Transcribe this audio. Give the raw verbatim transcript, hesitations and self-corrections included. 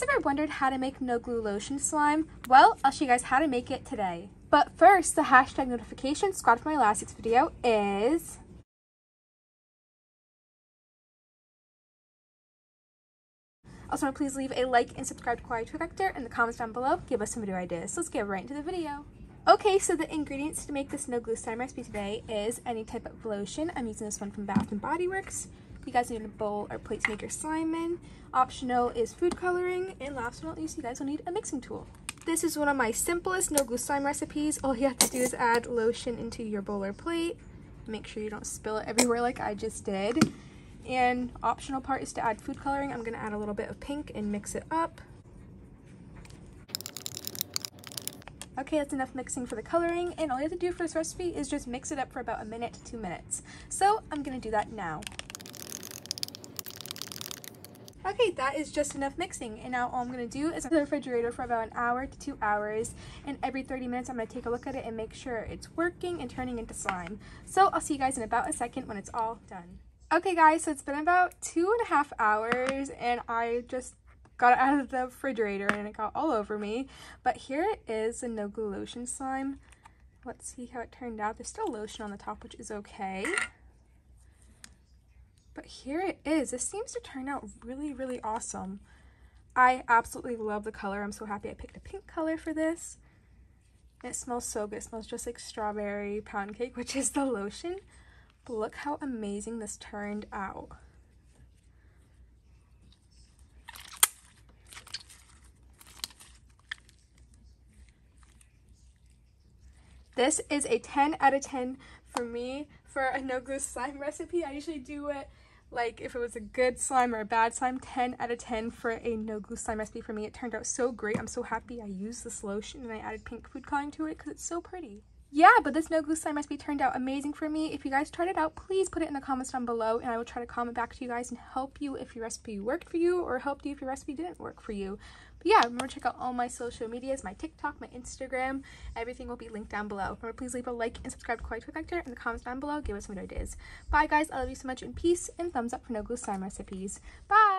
guys ever wondered how to make no glue lotion slime? Well, I'll show you guys how to make it today. But first, the hashtag notification squad for my last week's video is... Also, please leave a like and subscribe to Kawaii Toy Collector in the comments down below. Give us some video ideas. So let's get right into the video. Okay, so the ingredients to make this no glue slime recipe today is any type of lotion. I'm using this one from Bath and Body Works. You guys need a bowl or plate to make your slime in. Optional is food coloring, and last but not least, you guys will need a mixing tool. This is one of my simplest no glue slime recipes. All you have to do is add lotion into your bowl or plate. Make sure you don't spill it everywhere like I just did. And optional part is to add food coloring. I'm gonna add a little bit of pink and mix it up. Okay, that's enough mixing for the coloring, and all you have to do for this recipe is just mix it up for about a minute to two minutes. So I'm gonna do that now. Okay, that is just enough mixing, and now all I'm gonna do is put it in the refrigerator for about an hour to two hours, and every thirty minutes I'm gonna take a look at it and make sure it's working and turning into slime. So I'll see you guys in about a second when it's all done. Okay guys, so it's been about two and a half hours and I just got it out of the refrigerator and it got all over me. But here it is, the no glue lotion slime. Let's see how it turned out. There's still lotion on the top, which is okay. But here it is. This seems to turn out really, really awesome. I absolutely love the color. I'm so happy I picked a pink color for this. And it smells so good. It smells just like strawberry pound cake, which is the lotion. But look how amazing this turned out. This is a ten out of ten for me for a no glue slime recipe. I usually do it like if it was a good slime or a bad slime. ten out of ten for a no glue slime recipe for me. It turned out so great. I'm so happy I used this lotion and I added pink food coloring to it because it's so pretty. Yeah, but this no glue slime recipe turned out amazing for me. If you guys tried it out, please put it in the comments down below and I will try to comment back to you guys and help you if your recipe worked for you or helped you if your recipe didn't work for you. But yeah, remember to check out all my social medias, my TikTok, my Instagram, everything will be linked down below. Remember, please leave a like and subscribe to Kawaii Toy Collector in the comments down below. Give us some ideas. Bye guys, I love you so much, and peace, and thumbs up for no glue slime recipes. Bye!